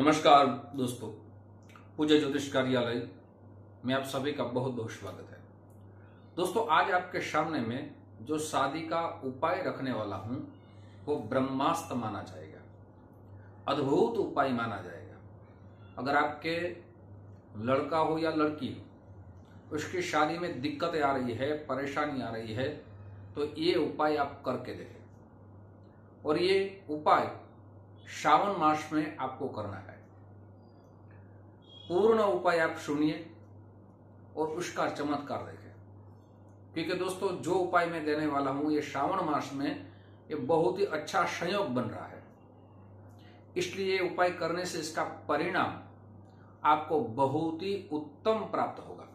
नमस्कार दोस्तों, पूजा ज्योतिष कार्यालय में आप सभी का बहुत बहुत स्वागत है। दोस्तों, आज आपके सामने में जो शादी का उपाय रखने वाला हूं वो ब्रह्मास्त्र माना जाएगा, अद्भुत उपाय माना जाएगा। अगर आपके लड़का हो या लड़की हो, उसकी शादी में दिक्कतें आ रही है, परेशानी आ रही है, तो ये उपाय आप करके देखें। और ये उपाय श्रावण मास में आपको करना है। पूर्ण उपाय आप सुनिए और उसका चमत्कार देखें, क्योंकि दोस्तों जो उपाय मैं देने वाला हूं ये श्रावण मास में ये बहुत ही अच्छा संयोग बन रहा है, इसलिए ये उपाय करने से इसका परिणाम आपको बहुत ही उत्तम प्राप्त होगा।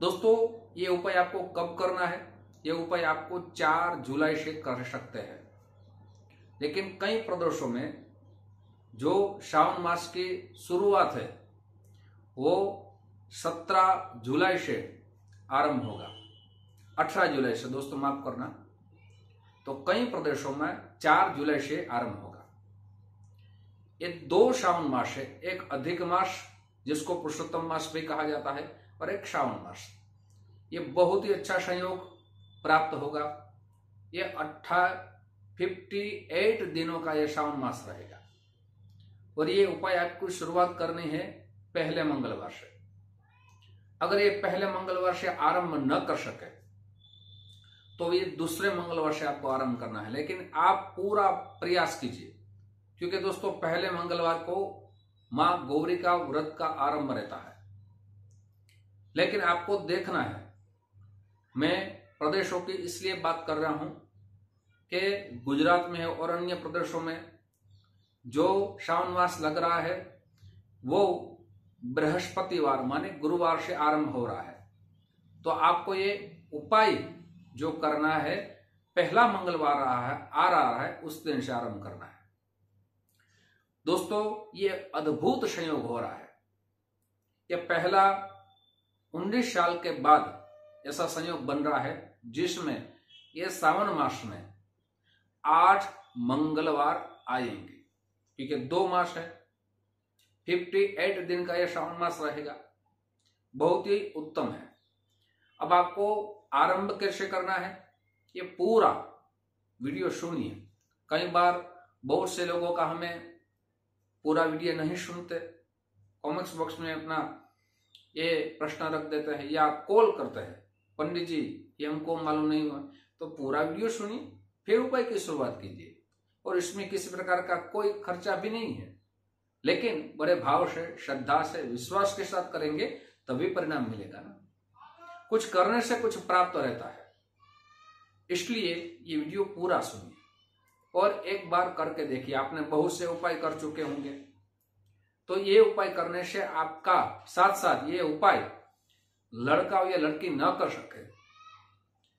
दोस्तों, ये उपाय आपको कब करना है? ये उपाय आपको 4 जुलाई से कर सकते हैं, लेकिन कई प्रदेशों में जो श्रावण मास की शुरुआत है वो 17 जुलाई से आरंभ होगा, 18 जुलाई से, दोस्तों माफ करना, तो कई प्रदेशों में 4 जुलाई से आरंभ होगा। ये 2 श्रावण मास है, एक अधिक मास जिसको पुरुषोत्तम मास भी कहा जाता है और एक श्रावण मास। ये बहुत ही अच्छा संयोग प्राप्त होगा। ये 58 दिनों का यह श्रावण मास रहेगा और ये उपाय आपको शुरुआत करनी है पहले मंगलवार से। अगर ये पहले मंगलवार से आरंभ न कर सके तो ये दूसरे मंगलवार से आपको आरंभ करना है, लेकिन आप पूरा प्रयास कीजिए, क्योंकि दोस्तों पहले मंगलवार को मां गौरी का व्रत का आरंभ रहता है। लेकिन आपको देखना है, मैं प्रदेशों की इसलिए बात कर रहा हूं के गुजरात में और अन्य प्रदेशों में जो श्रावण मास लग रहा है वो बृहस्पतिवार माने गुरुवार से आरंभ हो रहा है, तो आपको ये उपाय जो करना है पहला मंगलवार आ रहा है उस दिन से आरंभ करना है। दोस्तों, ये अद्भुत संयोग हो रहा है। ये पहला 19 साल के बाद ऐसा संयोग बन रहा है जिसमें ये श्रावण मास में 8 मंगलवार आएंगे, क्योंकि 2 मास है, 58 दिन का यह श्रावण मास रहेगा। बहुत ही उत्तम है। अब आपको आरंभ कैसे करना है, ये पूरा वीडियो सुनिए। कई बार बहुत से लोगों का हमें पूरा वीडियो नहीं सुनते, कमेंट्स बॉक्स में अपना ये प्रश्न रख देते हैं या कॉल करते हैं, पंडित जी ये हमको मालूम नहीं हुआ। तो पूरा वीडियो सुनिए, फिर उपाय की शुरुआत कीजिए। और इसमें किसी प्रकार का कोई खर्चा भी नहीं है, लेकिन बड़े भाव से, श्रद्धा से, विश्वास के साथ करेंगे तभी परिणाम मिलेगा ना। कुछ करने से कुछ प्राप्त रहता है, इसलिए ये वीडियो पूरा सुनिए और एक बार करके देखिए। आपने बहुत से उपाय कर चुके होंगे, तो ये उपाय करने से आपका साथ साथ ये उपाय लड़का या लड़की न कर सके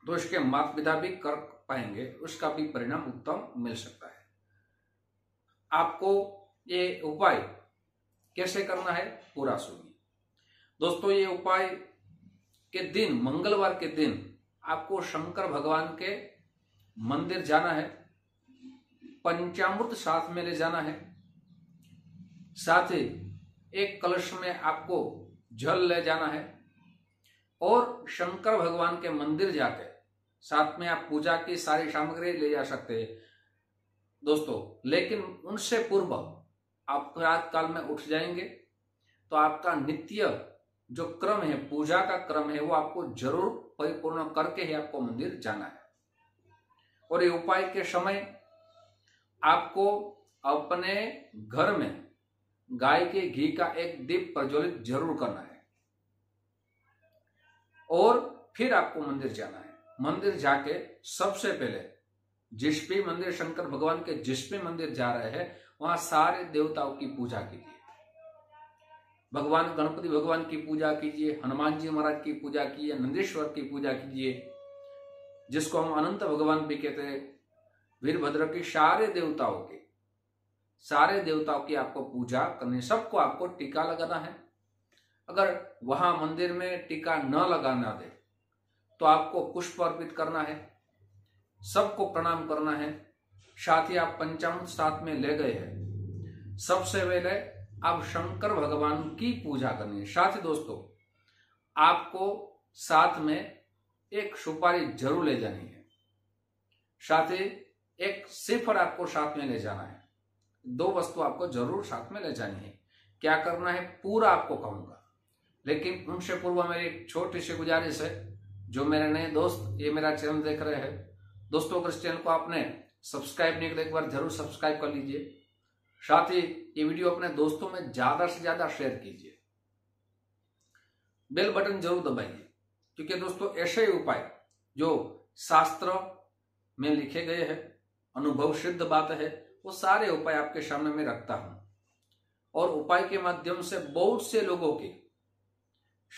तो उसके माता पिता भी कर पाएंगे, उसका भी परिणाम उत्तम मिल सकता है। आपको ये उपाय कैसे करना है पूरा सुनिए। दोस्तों, ये उपाय के दिन, मंगलवार के दिन, आपको शंकर भगवान के मंदिर जाना है, पंचामृत साथ में ले जाना है, साथ ही एक कलश में आपको जल ले जाना है और शंकर भगवान के मंदिर जाके साथ में आप पूजा की सारी सामग्री ले जा सकते हैं दोस्तों। लेकिन उनसे पूर्व आप प्रातः काल में उठ जाएंगे तो आपका नित्य जो क्रम है, पूजा का क्रम है, वो आपको जरूर परिपूर्ण करके ही आपको मंदिर जाना है। और ये उपाय के समय आपको अपने घर में गाय के घी का एक दीप प्रज्वलित जरूर करना है और फिर आपको मंदिर जाना है। मंदिर जाके सबसे पहले जिस भी मंदिर, शंकर भगवान के जिस भी मंदिर जा रहे हैं, वहां सारे देवताओं की पूजा कीजिए। भगवान गणपति भगवान की पूजा कीजिए, हनुमान जी महाराज की पूजा कीजिए, नंदीश्वर की पूजा कीजिए, जिसको हम अनंत भगवान भी कहते हैं, वीरभद्र की, सारे देवताओं की आपको पूजा करनी, सबको आपको टीका लगाना है। अगर वहां मंदिर में टीका न लगाना दे तो आपको पुष्प अर्पित करना है, सबको प्रणाम करना है। साथ ही आप पंचामृत साथ में ले गए हैं सबसे पहले आप शंकर भगवान की पूजा करनी है। साथ ही दोस्तों आपको साथ में एक सुपारी जरूर ले जानी है, साथ ही एक सिफर आपको साथ में ले जाना है। दो वस्तु आपको जरूर साथ में ले जानी है। क्या करना है पूरा आपको कहूंगा, लेकिन उनसे पूर्व मेरी एक छोटी सी गुजारिश है। जो मेरे नए दोस्त ये मेरा चैनल देख रहे हैं दोस्तों, अगर इस चैनल को आपने सब्सक्राइब नहीं किया एक बार जरूर सब्सक्राइब कर लीजिए। साथ ही ये वीडियो अपने दोस्तों में ज्यादा से ज्यादा शेयर कीजिए, बेल बटन जरूर दबाइए, क्योंकि दोस्तों ऐसे ही उपाय जो शास्त्र में लिखे गए हैं, अनुभव सिद्ध बात है, वो सारे उपाय आपके सामने में रखता हूं। और उपाय के माध्यम से बहुत से लोगों के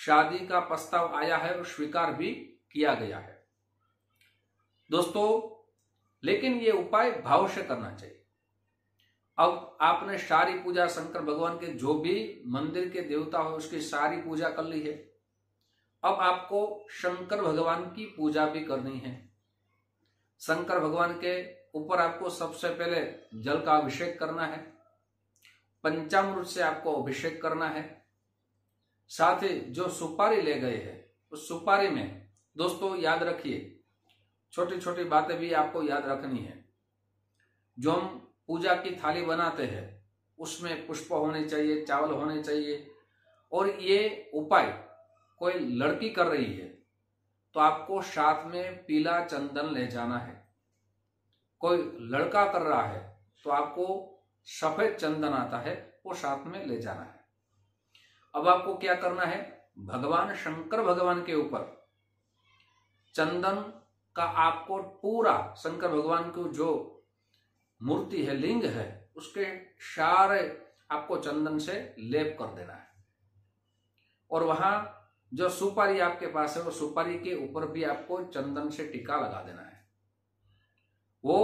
शादी का प्रस्ताव आया है और स्वीकार भी किया गया है दोस्तों। लेकिन ये उपाय भाव से करना चाहिए। अब आपने सारी पूजा शंकर भगवान के जो भी मंदिर के देवता हो उसकी सारी पूजा कर ली है। अब आपको शंकर भगवान की पूजा भी करनी है। शंकर भगवान के ऊपर आपको सबसे पहले जल का अभिषेक करना है, पंचामृत से आपको अभिषेक करना है। साथ ही जो सुपारी ले गए हैं उस सुपारी में दोस्तों याद रखिए, छोटी छोटी बातें भी आपको याद रखनी है। जो हम पूजा की थाली बनाते हैं उसमें पुष्प होने चाहिए, चावल होने चाहिए। और ये उपाय कोई लड़की कर रही है तो आपको साथ में पीला चंदन ले जाना है। कोई लड़का कर रहा है तो आपको सफेद चंदन आता है, वो साथ में ले जाना है। अब आपको क्या करना है, भगवान शंकर भगवान के ऊपर चंदन का आपको पूरा शंकर भगवान की जो मूर्ति है, लिंग है, उसके सारे आपको चंदन से लेप कर देना है। और वहां जो सुपारी आपके पास है वो सुपारी के ऊपर भी आपको चंदन से टीका लगा देना है। वो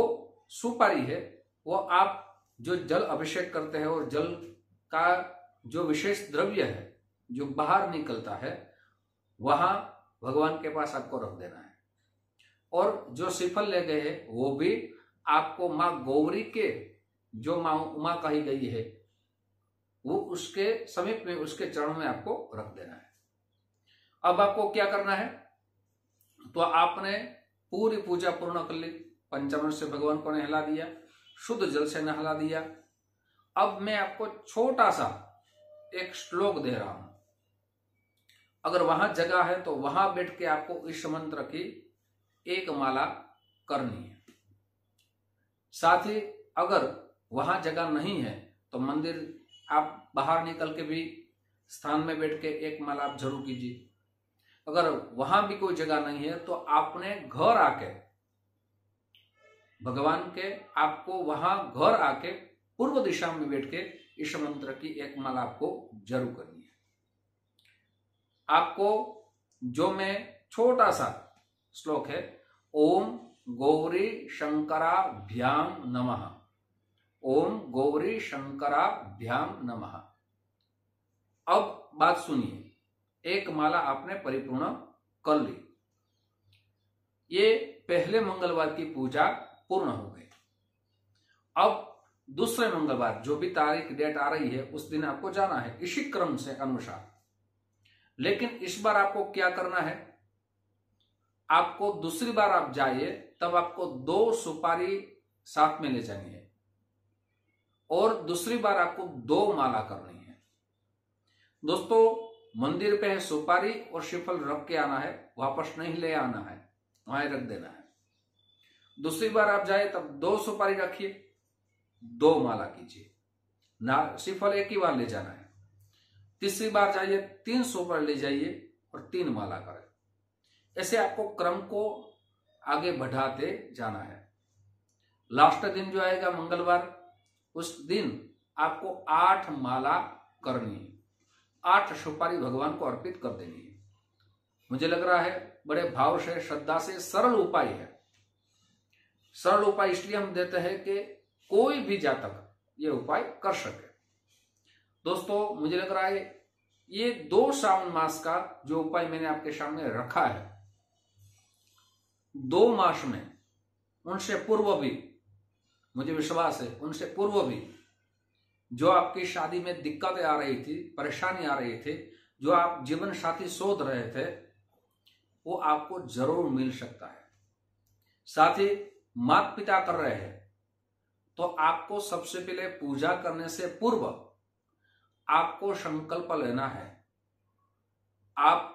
सुपारी है वो आप जो जल अभिषेक करते हैं और जल का जो विशेष द्रव्य है जो बाहर निकलता है वहां भगवान के पास आपको रख देना है। और जो सिफल ले गए हैं वो भी आपको माँ गौरी के जो माँ उमा कही गई है वो उसके समीप में उसके चरण में आपको रख देना है। अब आपको क्या करना है, तो आपने पूरी पूजा पूर्ण कर ली, पंचामृत से भगवान को नहला दिया, शुद्ध जल से नहला दिया। अब मैं आपको छोटा सा एक श्लोक दे रहा हूं, अगर वहां जगह है तो वहां बैठ के आपको इस मंत्र की एक माला करनी है। साथ ही अगर वहां जगह नहीं है तो मंदिर आप बाहर निकल के भी स्थान में बैठ के एक माला आप जरूर कीजिए। अगर वहां भी कोई जगह नहीं है तो आपने घर आके भगवान के आपको वहां घर आके पूर्व दिशा में बैठ के इस मंत्र की एक माला आपको जरूर करनी है। आपको जो मैं छोटा सा श्लोक है, ओम गौरी शंकराभ्याम नमः, ओम गौरी शंकराभ्याम नमः। अब बात सुनिए, एक माला आपने परिपूर्ण कर ली, ये पहले मंगलवार की पूजा पूर्ण हो गई। अब दूसरे मंगलवार जो भी तारीख डेट आ रही है उस दिन आपको जाना है इसी क्रम से अनुसार। लेकिन इस बार आपको क्या करना है, आपको दूसरी बार आप जाइए तब आपको दो सुपारी साथ में ले जानी है और दूसरी बार आपको दो माला करनी है। दोस्तों मंदिर पे है सुपारी और श्रीफल रख के आना है, वापस नहीं ले आना है, वहां रख देना है। दूसरी बार आप जाए तब दो सुपारी रखिए, दो माला कीजिए, ना सिफल एक ही बार ले जाना है। तीसरी बार जाइए तीन सुपारी ले जाइए और तीन माला करें। ऐसे आपको क्रम को आगे बढ़ाते जाना है। लास्ट दिन जो आएगा मंगलवार, उस दिन आपको 8 माला करनी है, 8 सुपारी भगवान को अर्पित कर देनी है। मुझे लग रहा है बड़े भाव से श्रद्धा से सरल उपाय है। सरल उपाय इसलिए हम देते हैं कि कोई भी जातक ये उपाय कर सके। दोस्तों मुझे लग रहा है ये 2 श्रावण मास का जो उपाय मैंने आपके सामने रखा है, 2 मास में उनसे पूर्व भी मुझे विश्वास है उनसे पूर्व भी जो आपकी शादी में दिक्कतें आ रही थी, परेशानी आ रही थी, जो आप जीवन साथी शोध रहे थे, वो आपको जरूर मिल सकता है। साथ ही माता पिता कर रहे हैं तो आपको सबसे पहले पूजा करने से पूर्व आपको संकल्प लेना है। आप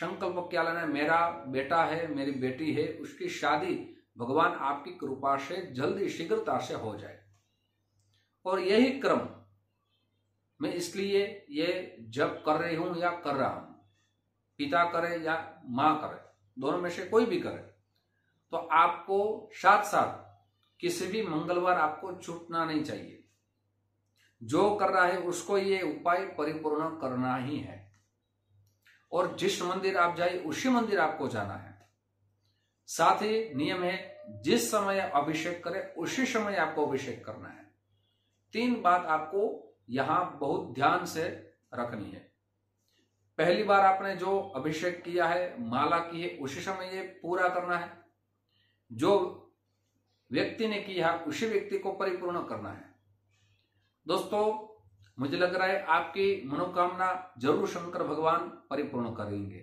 संकल्प क्या लेना है? मेरा बेटा है, मेरी बेटी है, उसकी शादी भगवान आपकी कृपा से जल्दी शीघ्रता से हो जाए। और यही क्रम मैं इसलिए ये जप कर रही हूं या कर रहा हूं, पिता करे या मां करे, दोनों में से कोई भी करे, तो आपको साथ साथ किसी भी मंगलवार आपको छूटना नहीं चाहिए। जो कर रहा है उसको ये उपाय परिपूर्ण करना ही है। और जिस मंदिर आप जाए उसी मंदिर आपको जाना है। साथ ही नियम है, जिस समय अभिषेक करें उसी समय आपको अभिषेक करना है। 3 बात आपको यहां बहुत ध्यान से रखनी है। पहली बार आपने जो अभिषेक किया है, माला की है, उसी समय ये पूरा करना है। जो व्यक्ति ने किया उसी व्यक्ति को परिपूर्ण करना है। दोस्तों, मुझे लग रहा है आपकी मनोकामना जरूर शंकर भगवान परिपूर्ण करेंगे,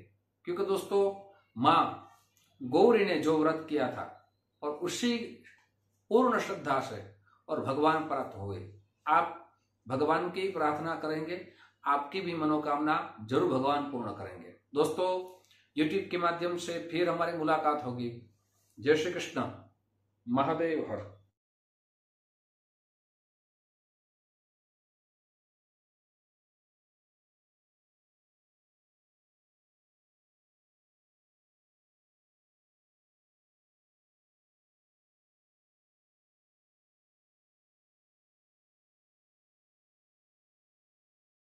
क्योंकि दोस्तों माँ गौरी ने जो व्रत किया था और उसी पूर्ण श्रद्धा से और भगवान प्राप्त हुए। आप भगवान की प्रार्थना करेंगे, आपकी भी मनोकामना जरूर भगवान पूर्ण करेंगे। दोस्तों, YouTube के माध्यम से फिर हमारी मुलाकात होगी। जय श्री कृष्ण। महादेव हर।